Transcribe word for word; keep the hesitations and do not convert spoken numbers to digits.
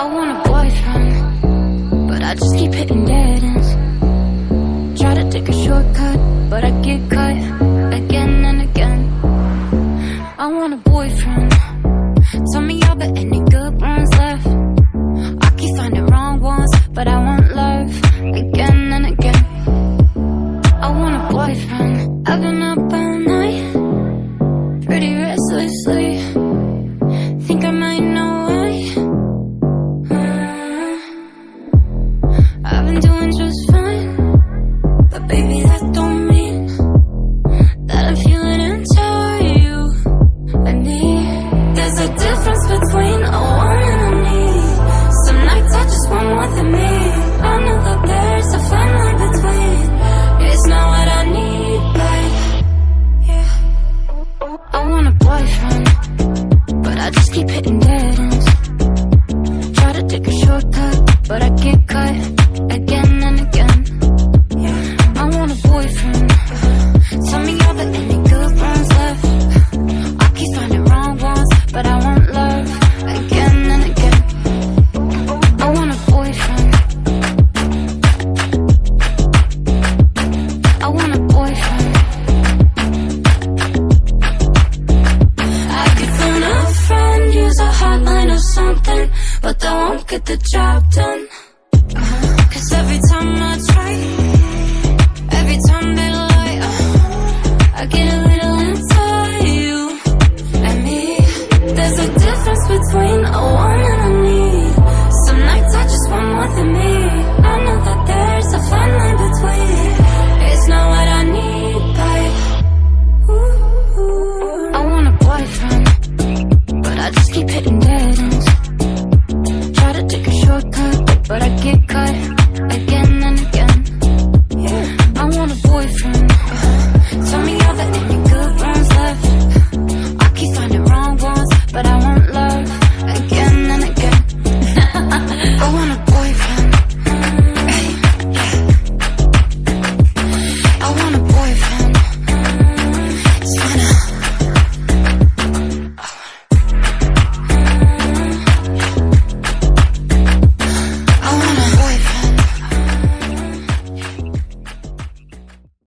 I want a boyfriend, but I just keep hitting dead ends. Try to take a shortcut, but I get cut again and again. I want a boyfriend, tell me all the any good ones left. I keep finding wrong ones, but I want love again and again. I want a boyfriend, I've been up all night, pretty restlessly. Think I might know why. Mm-hmm. I've been doing just fine, but baby, that don't mean that I'm feeling into you and me. There's a difference between a want and a need. Some nights I just want more than me. I know that there's a fine line between. It's not what I need, but yeah, I want a boyfriend, but I just keep hitting dead ends. Try to take a shortcut, but I get cut again and again. Yeah. I want a boyfriend, tell me all the any good ones left. I keep finding wrong ones, but I want love again and again. I want a boyfriend, I want a boyfriend. Something, but I won't get the job done. uh-huh. Cause every time I try, every time they lie, uh, I get a little into you and me. There's a difference between a one